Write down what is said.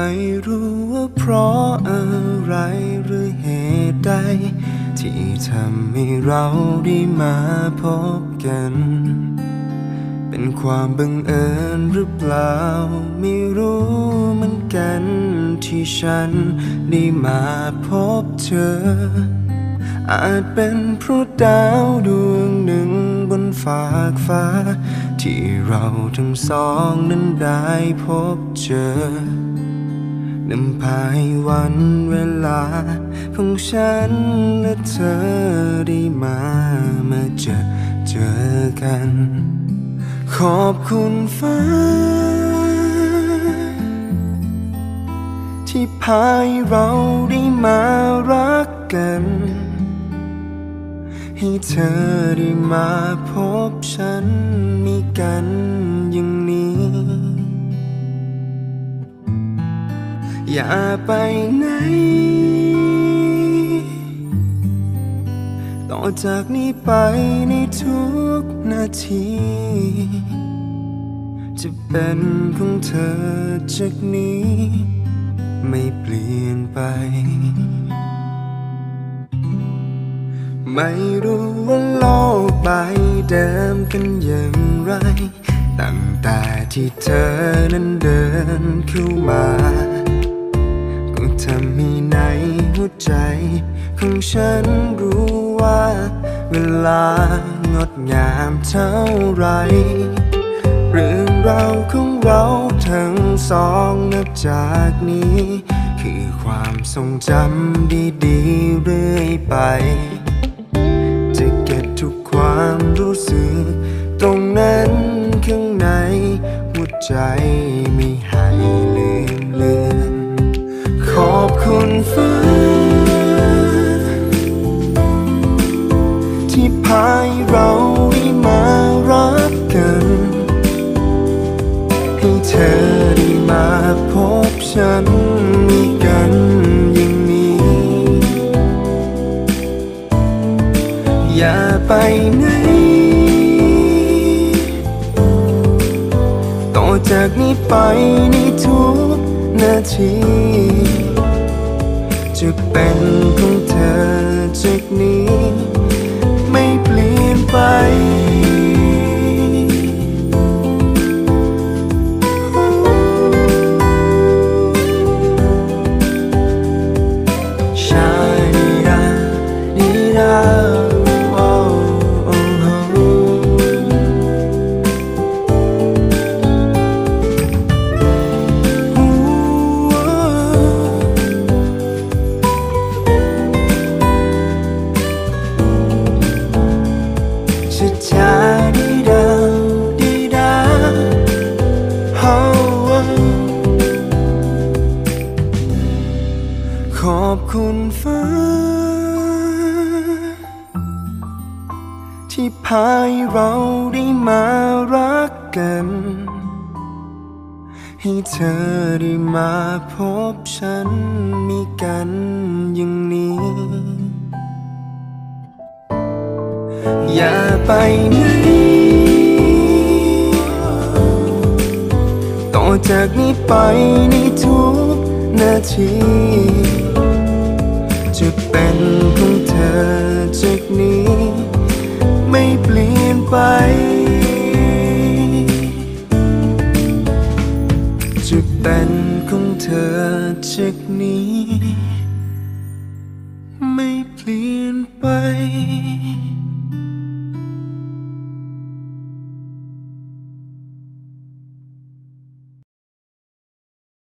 ไม่รู้ว่าเพราะอะไรหรือเหตุใดที่ทำให้เราได้มาพบกันเป็นความบังเอิญหรือเปล่าไม่รู้เหมือนกันที่ฉันได้มาพบเธออาจเป็นเพราะดาวดวงหนึ่งบนฟากฟ้าที่เราทั้งสองนั้นได้พบเจอนำพาให้วันเวลาของฉันและเธอได้มาเจอกันขอบคุณฟ้าที่พาให้เราได้มารักกันให้เธอได้มาพบฉันมีกันอย่างนี้อย่าไปไหนต่อจากนี้ไปในทุกนาทีจะเป็นของเธอจากนี้ไม่เปลี่ยนไปไม่รู้ว่าโลกใบเดิมกันอย่างไรตั้งแต่ที่เธอนั้นเดินเข้ามาก็ทำให้ในหัวใจของฉันรู้ว่าเวลางดงามเท่าไรเรื่องราวของเราทั้งสองนับจากนี้คือความทรงจำดีๆเรื่อยไปทุกความรู้สึกตรงนั้นข้างในหัวใจไม่ให้ลืมขอบคุณฟ้าที่พาให้เราได้มารักกันให้เธอได้มาพบฉันมีกันอย่างนี้อย่าไปไหนต่อจากนี้ไปในทุกนาทีจะเป็นของเธอจากนี้ไม่เปลี่ยนไปที่พาให้เราได้มารักกันให้เธอได้มาพบฉันมีกันอย่างนี้อย่าไปไหนต่อจากนี้ไปในทุกนาทีจะเป็นของเธอจากนี้ไม่เปลี่ยนไปจะเป็นของเธอจากนี้ไม่เปลี่ยนไป